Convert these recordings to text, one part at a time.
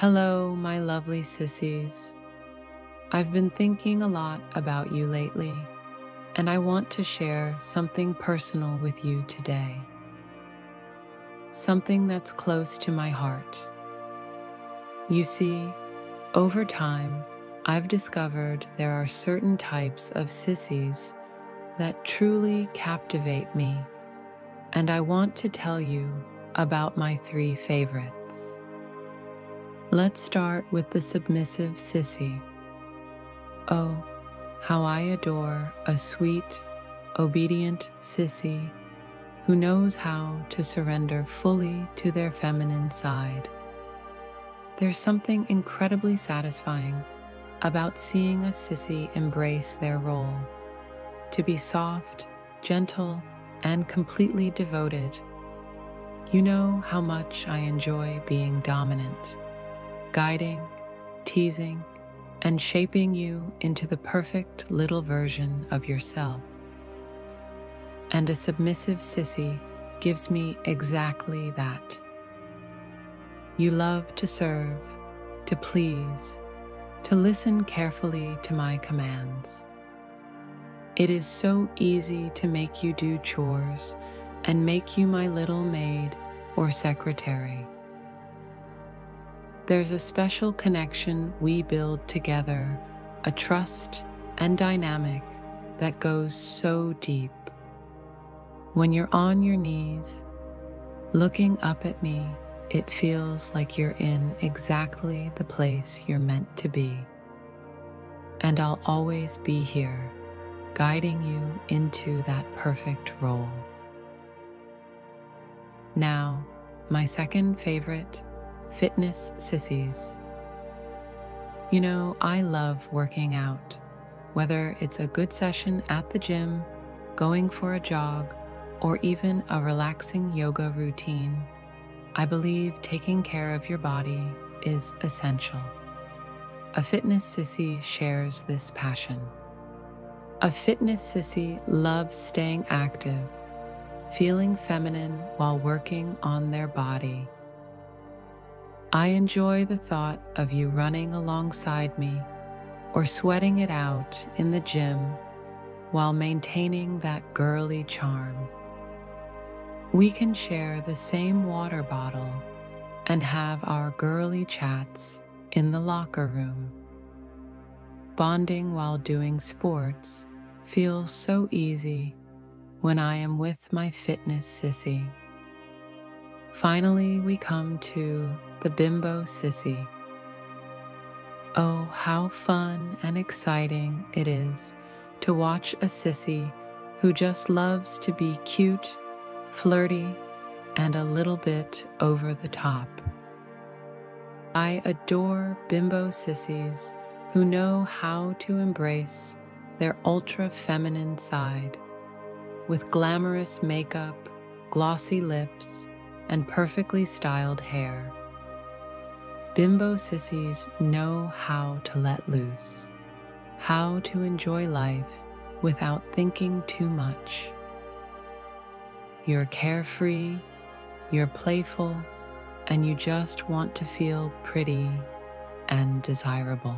Hello, my lovely sissies. I've been thinking a lot about you lately, and I want to share something personal with you today. Something that's close to my heart. You see, over time, I've discovered there are certain types of sissies that truly captivate me, and I want to tell you about my three favorites. Let's start with the submissive sissy. Oh, how I adore a sweet, obedient sissy who knows how to surrender fully to their feminine side. There's something incredibly satisfying about seeing a sissy embrace their role, to be soft, gentle, and completely devoted. You know how much I enjoy being dominant, guiding, teasing, and shaping you into the perfect little version of yourself. And a submissive sissy gives me exactly that. You love to serve, to please, to listen carefully to my commands. It is so easy to make you do chores and make you my little maid or secretary. There's a special connection we build together, a trust and dynamic that goes so deep. When you're on your knees, looking up at me, it feels like you're in exactly the place you're meant to be. And I'll always be here, guiding you into that perfect role. Now, my second favorite, fitness sissies. You know, I love working out, whether it's a good session at the gym, going for a jog, or even a relaxing yoga routine. I believe taking care of your body is essential. A fitness sissy shares this passion. A fitness sissy loves staying active, feeling feminine while working on their body. I enjoy the thought of you running alongside me or sweating it out in the gym while maintaining that girly charm. We can share the same water bottle and have our girly chats in the locker room. Bonding while doing sports feels so easy when I am with my fitness sissy. Finally, we come to the bimbo sissy. Oh, how fun and exciting it is to watch a sissy who just loves to be cute, flirty, and a little bit over the top. I adore bimbo sissies who know how to embrace their ultra-feminine side. With glamorous makeup, glossy lips, and perfectly styled hair, bimbo sissies know how to let loose, how to enjoy life without thinking too much. You're carefree, you're playful, and you just want to feel pretty and desirable.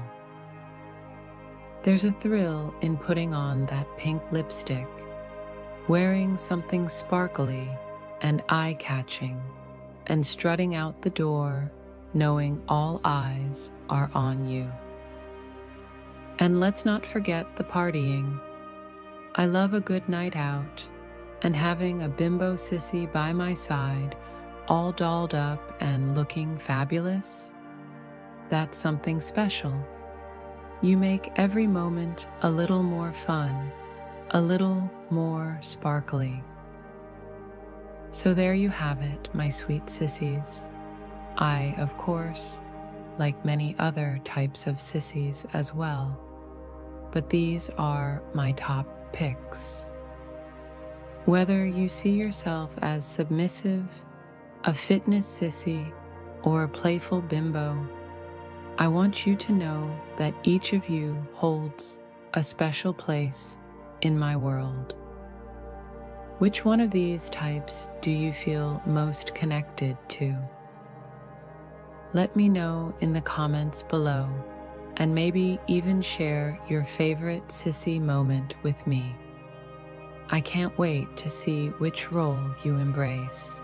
There's a thrill in putting on that pink lipstick, wearing something sparkly and eye-catching, and strutting out the door, knowing all eyes are on you. And let's not forget the partying. I love a good night out, and having a bimbo sissy by my side, all dolled up and looking fabulous, that's something special. You make every moment a little more fun, a little more sparkly. So there you have it, my sweet sissies. I, of course, like many other types of sissies as well, but these are my top picks. Whether you see yourself as submissive, a fitness sissy, or a playful bimbo, I want you to know that each of you holds a special place in my world. Which one of these types do you feel most connected to? let me know in the comments below, and maybe even share your favorite Sissy moment with me. I can't wait to see which role you embrace.